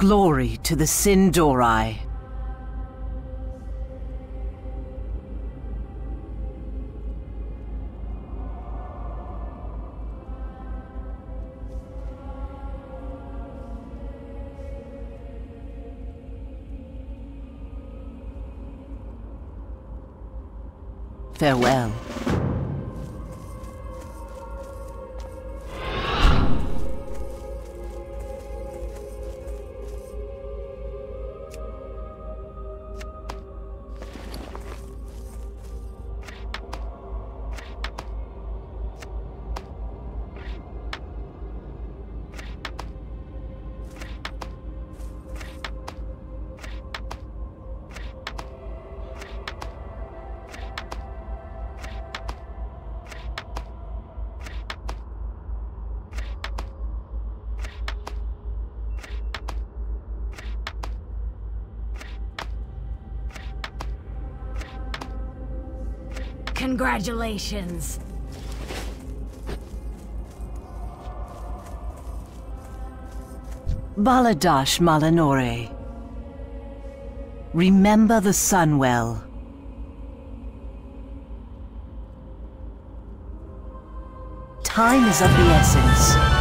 Glory to the Sin'dorei. Farewell. Congratulations! Baladash Malanore. Remember the Sunwell. Time is of the essence.